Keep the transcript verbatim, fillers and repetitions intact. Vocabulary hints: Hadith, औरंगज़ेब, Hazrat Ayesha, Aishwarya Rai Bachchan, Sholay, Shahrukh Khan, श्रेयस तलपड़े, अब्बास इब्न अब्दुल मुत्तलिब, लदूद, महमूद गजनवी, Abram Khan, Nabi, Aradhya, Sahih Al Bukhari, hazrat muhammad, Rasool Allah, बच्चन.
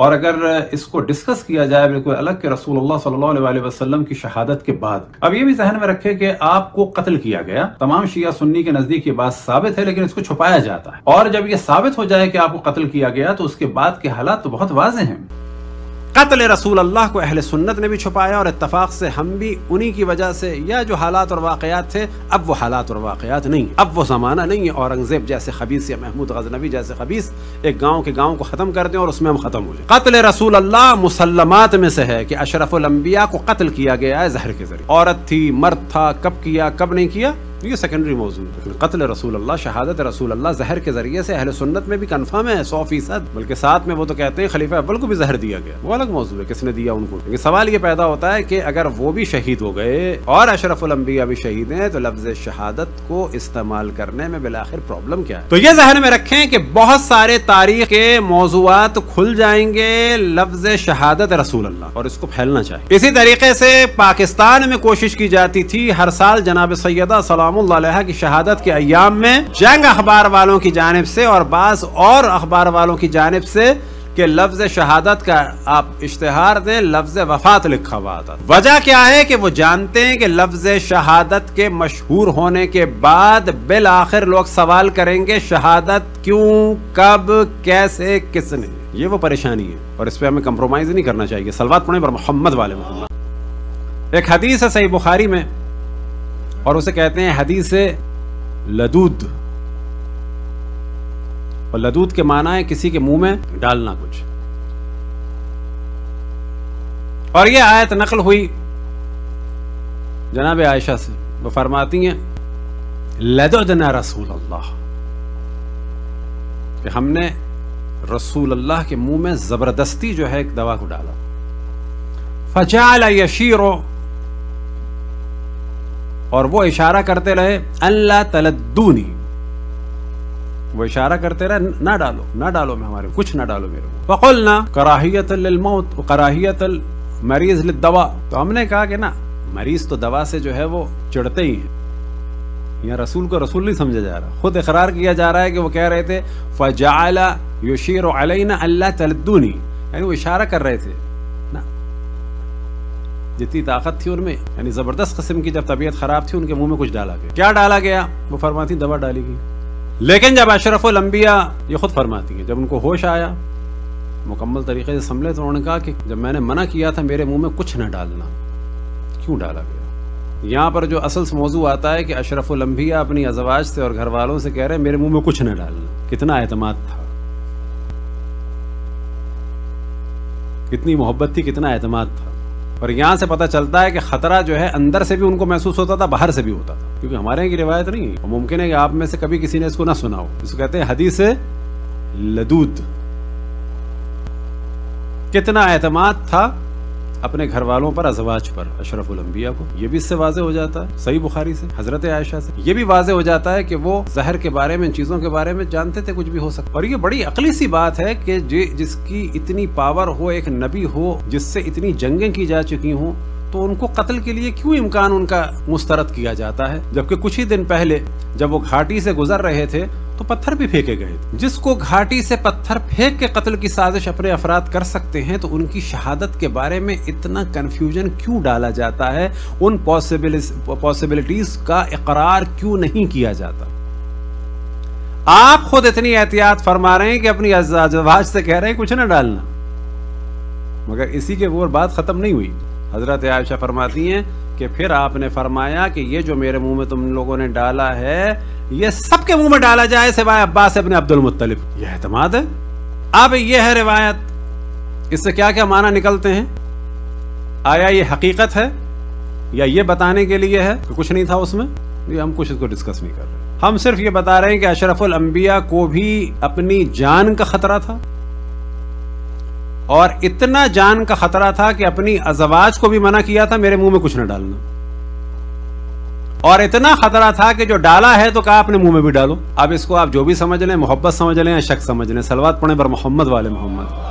और अगर इसको डिस्कस किया जाए बिल्कुल अलग के रसूल अल्लाह सल्लल्लाहु अलैहि वसल्लम की शहादत के बाद। अब ये भी जहन में रखें कि आपको कत्ल किया गया, तमाम शिया सुन्नी के नजदीक ये बात साबित है, लेकिन इसको छुपाया जाता है। और जब ये साबित हो जाए कि आपको कत्ल किया गया तो उसके बाद के हालात तो बहुत वाज़े हैं। कत्ल रसूल अल्लाह को अहले सुन्नत ने भी छुपाया और इत्तफाक से हम भी उन्हीं की वजह से, या जो हालात और वाकयात थे अब वो हालात और वाकयात नहीं, अब वो ज़माना नहीं है। औरंगज़ेब जैसे खबीस या महमूद गजनवी जैसे खबीस एक गांव के गांव को ख़त्म कर दें और उसमें हम ख़त्म हो जाए। कत्ल रसूल अल्लाह मुसल्लमात में से है कि अशरफुल अंबिया को कत्ल किया गया है जहर के जरिए। औरत थी, मर्द था, कब किया कब नहीं किया ये सेकेंडरी मौजू है। कत्ल रसूल अल्लाह, शहादत रसूल अल्लाह जहर के जरिए से अहले सुन्नत में भी कन्फर्म है सौ फीसद। बल्कि साथ में वो तो कहते हैं खलीफा अव्वल को भी जहर दिया गया, वो अलग मौजू है किसने दिया उनको। लेकिन सवाल ये पैदा होता है कि अगर वो भी शहीद हो गए और अशरफुल अंबिया भी शहीद हैं तो लफ्ज शहादत को इस्तेमाल करने में बिलाखिर प्रॉब्लम क्या है। तो ये जहन में रखें कि बहुत सारे तारीख के मौजूद खुल जाएंगे लफ्ज शहादत रसूल अल्लाह, और इसको फैलना चाहिए। इसी तरीके से पाकिस्तान में कोशिश की जाती थी हर साल जनाब सैयदा की शहादत के अय्याम में जंग अखबार वालों की जानिब से और बास और अखबार वालों की जानिब से कि लफ्ज शहादत का आप इश्तिहार दें, लफ्ज वफात लिखा हुआ था। वजह क्या है कि वो जानते हैं कि लफ्ज शहादत के मशहूर होने के बाद बिल आखिर लोग सवाल करेंगे शहादत क्यों, कब, कैसे, किसने। ये वो परेशानी है और इस पर हमें कंप्रोमाइज नहीं करना चाहिए। सलवात पढ़ें पर मोहम्मद वाले मोहम्मद। एक हदीस है सही बुखारी में और उसे कहते हैं हदीस लदूद, और लदूद के माना है किसी के मुंह में डालना कुछ। और यह आयत नकल हुई जनाब आयशा से, वो फरमाती हैं लदुदना रसूल अल्लाह, कि हमने रसूल अल्लाह के मुंह में जबरदस्ती जो है एक दवा को डाला। फजाला यशीरो, और वो इशारा करते रहे अल्लाह तलद्दूनी, वो इशारा करते रहे ना डालो ना डालो मैं हमारे कुछ ना डालो मेरे को। वक़ुलना कराहियत लिलमौत व कराहियत मरीज लिद्दवा, तो हमने कहा कि ना मरीज तो दवा से जो है वो चिढ़ते ही है। यहाँ रसूल को रसूल नहीं समझा जा रहा, खुद इकरार किया जा रहा है कि वो कह रहे थे फजाला युशीरु अलैना अल्लाह तलद्दूनी, यानी वो इशारा कर रहे थे जितनी ताकत थी उनमें, यानी जबरदस्त किस्म की जब तबीयत खराब थी उनके मुंह में कुछ डाला गया। क्या डाला गया वो फरमाती दवा डाली गई। लेकिन जब अशरफुल अंबिया ये खुद फरमाती है जब उनको होश आया मुकम्मल तरीके से संभले तो उन्होंने कहा कि जब मैंने मना किया था मेरे मुंह में कुछ न डालना क्यों डाला गया। यहाँ पर जो असल मौजू आता है कि अशरफुल अंबिया अपनी अजवाज से और घर वालों से कह रहे मेरे मुंह में कुछ न डालना। कितना एतमाद था, कितनी मोहब्बत थी, कितना एतमाद था। और यहाँ से पता चलता है कि खतरा जो है अंदर से भी उनको महसूस होता था, बाहर से भी होता था, क्योंकि हमारे यहाँ की रिवायत नहीं है। मुमकिन है कि आप में से कभी किसी ने इसको ना सुना हो। इसको कहते हैं हदीस लदूद। कितना एतमाद था अपने घर वालों पर, अजवाज पर, अशरफुल अंबिया को। यह भी इससे वाजे हो जाता है, सही बुखारी से हजरत आयशा से यह भी वाजे हो जाता है कि वो जहर के बारे में, चीज़ों के बारे में जानते थे, कुछ भी हो सकता। और ये बड़ी अकली सी बात है कि जिसकी इतनी पावर हो, एक नबी हो जिससे इतनी जंगें की जा चुकी हों, तो उनको कत्ल के लिए क्यों इम्कान उनका मुस्तरद किया जाता है। जबकि कुछ ही दिन पहले जब वो घाटी से गुजर रहे थे तो पत्थर भी फेंके गए थे। जिसको घाटी से पत्थर फेंक के कत्ल की साजिश अपने अफराद कर सकते हैं तो उनकी शहादत के बारे में इतना कंफ्यूजन क्यों डाला जाता है, उन पॉसिबिलिटीज का इकरार क्यों नहीं किया जाता। आप खुद इतनी एहतियात फरमा रहे हैं कि अपनी अज़वाज से कह रहे हैं कुछ ना डालना, मगर इसी के वो बात खत्म नहीं हुई। हजरत आयशा फरमाती हैं कि फिर आपने फरमाया कि ये जो मेरे मुंह में तुम लोगों ने डाला है ये सबके मुंह में डाला जाए सिवाय अब्बास इब्न अब्दुल मुत्तलिब। यह एतमाद है। अब यह है रिवायत, इससे क्या क्या माना निकलते हैं। आया ये हकीकत है या ये बताने के लिए है कि कुछ नहीं था उसमें, ये हम कुछ इसको डिस्कस नहीं कर रहे। हम सिर्फ ये बता रहे हैं कि अशरफुल अंबिया को भी अपनी जान का खतरा था, और इतना जान का खतरा था कि अपनी अजवाज को भी मना किया था मेरे मुंह में कुछ न डालना, और इतना खतरा था कि जो डाला है तो कहा अपने मुंह में भी डालो। अब इसको आप जो भी समझ लें, मोहब्बत समझ लें या शक समझ लें। सलवात पढ़ें पर मोहम्मद वाले मोहम्मद।